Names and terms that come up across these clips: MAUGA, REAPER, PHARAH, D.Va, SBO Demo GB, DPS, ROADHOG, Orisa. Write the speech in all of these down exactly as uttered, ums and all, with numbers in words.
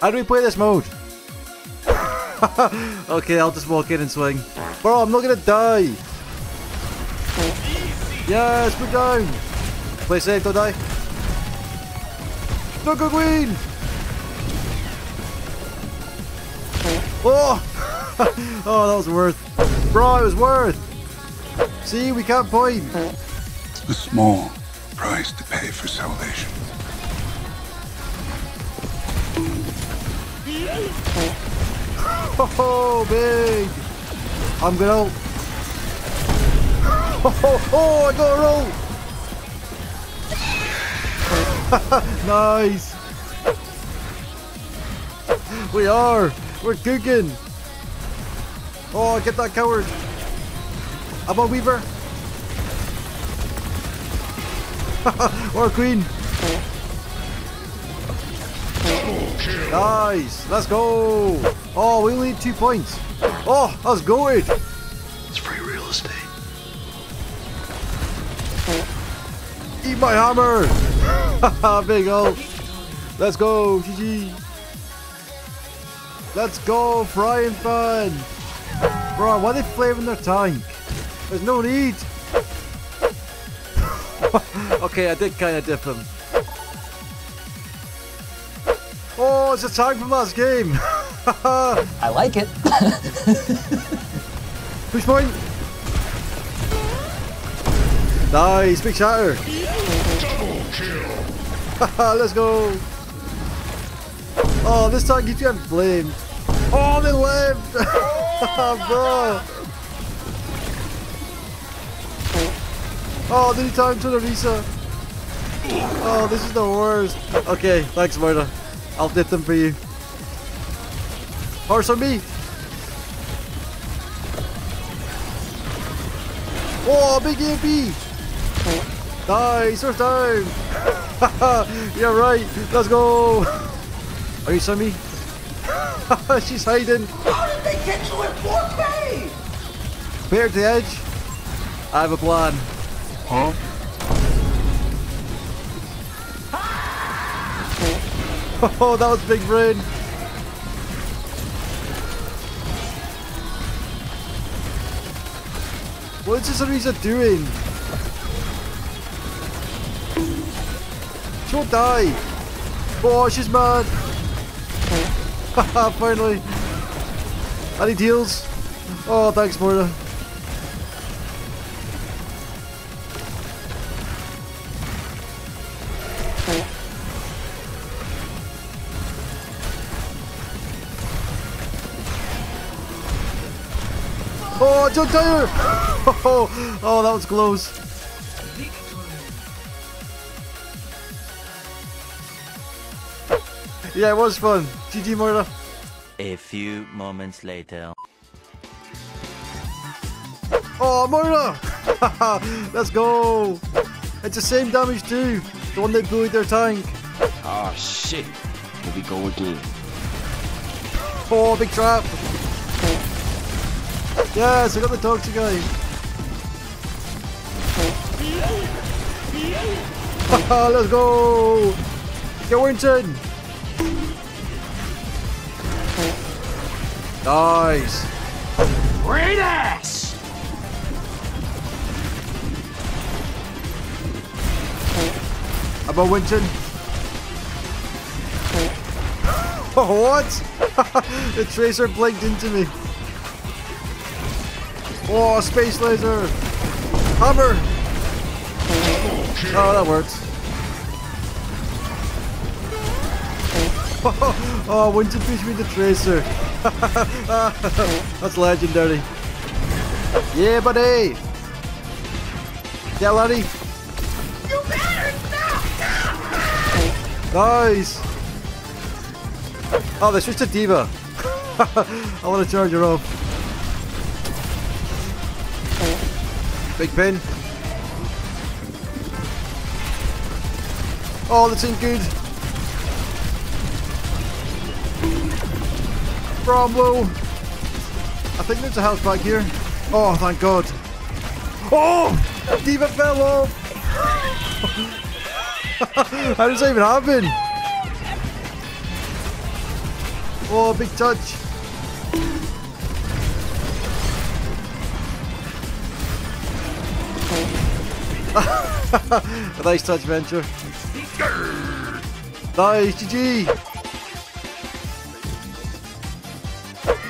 How do we play this mode? Okay, I'll just walk in and swing. Bro, I'm not gonna die. Yes, put down. Play safe, don't die. Don't go green. Oh, oh, that was worth. Bro, it was worth. See, we can't point. It's the small price to pay for salvation. Oh, big! I'm gonna. Oh, oh, oh, I got a roll. Nice. We are. We're cooking. Oh, get that coward. I'm a Weaver. Or a Queen. Nice. Let's go. Oh, we only need two points. Oh, that's goated. It's free real estate. Eat my hammer. Big ol'. Let's go. G G. Let's go, frying pan. Bro, why are they flaming their tank? There's no need. Okay, I did kind of dip him. Oh, it's a tank from last game. I like it. Push point. Nice, big shatter. Double kill. Let's go. Oh, this tank keeps getting flamed. Oh, they lived. Bro. Oh, three times to the Risa. Oh, this is the worst. Okay, thanks, Murder. I'll dip them for you. Horse on me. Oh, big A P. Nice, first time. You're right. Let's go. Are you seeing me? She's hiding. How did they get to it for me? Bear to the edge. I have a plan. Huh? Oh, that was big brain. What is this Arisa doing? She'll die. Oh, she's mad. Haha, finally. Any deals? Oh, thanks, Morda. Oh, jump tire! Oh, oh, that was close. Yeah, it was fun. G G, Morda. A few moments later. Oh, Morda! Let's go! It's the same damage too. The one that blew their tank. Oh shit. Here we go again. Oh, big trap. Yes, I got the toxic guy. Haha, let's go! Get Winton! Nice! Great ass! About Winton? What? The tracer blinked into me. Oh, space laser! Hammer! Oh, that works. Oh, Winton pushed me the tracer. That's legendary. Yeah, buddy! Yeah, laddie! You better stop! Nice! Oh, they switched to D.Va. I want to charge her off. Big pin. Oh, that's ain't good. Bravo. I think there's a house back here. Oh, thank God. Oh, D.Va fell off. How does that even happen? Oh, big touch. Oh. Nice touch, Venture. Nice, G G.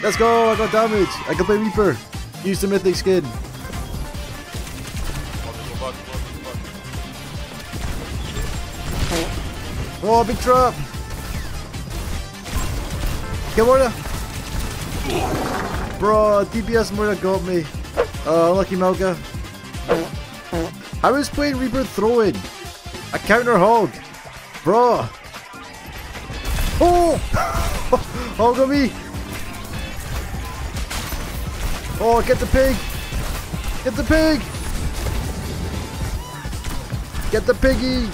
Let's go. I got damage. I can play Reaper. Use the mythic skin. Oh, big trap! Get Moria! Bro, D P S Moria got me. Uh, lucky MAUGA. I was playing Reaper throwing. A counter hog. Bro. Oh! Hog on me! Oh, get the pig! Get the pig! Get the piggy!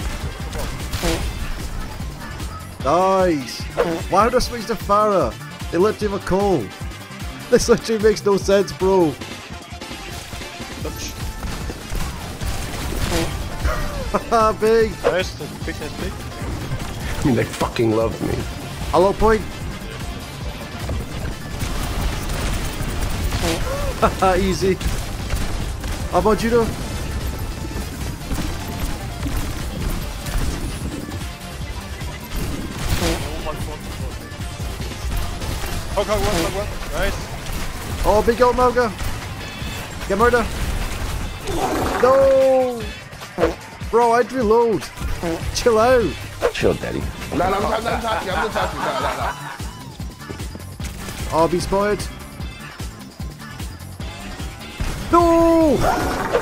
Nice! Why would I switch to PHARAH? They literally have a call. This literally makes no sense, bro. Haha, big! Nice, the big nice big. I mean, they fucking love me. Hello, point! Haha, easy. How about you, though? Hog, hog, hog, hog, hog. Nice. Oh, big old MAUGA. Get murder. No. Bro, I'd reload. Chill out. Chill, daddy. No, no, I'm not touching. I'm not touching. No, no, no. I'll be spotted. No.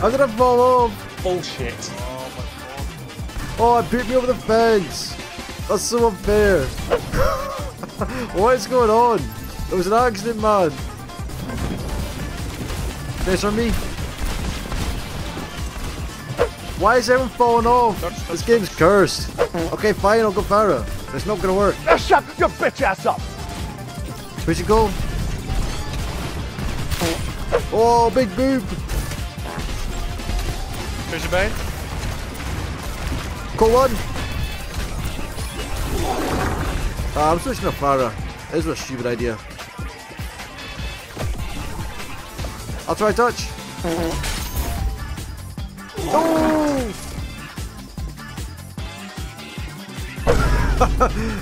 I'm gonna fall off. Bullshit. Oh, my God. Oh, it beat me over the fence. That's so unfair. What is going on? It was an accident, man. Finish on me. Why is everyone falling off? Touch, touch, this game's touch. Cursed. Okay, fine, I'll go PHARAH. It's not gonna work. Now shut your bitch ass up! Where'd you go? Oh, big boob! Where's your bait? Call one! Uh, I'm switching to PHARAH. This was a stupid idea. I'll try touch. Oh!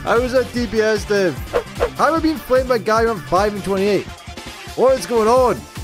I was at D P S then. How have I been playing my guy on five and twenty-eight? What is going on?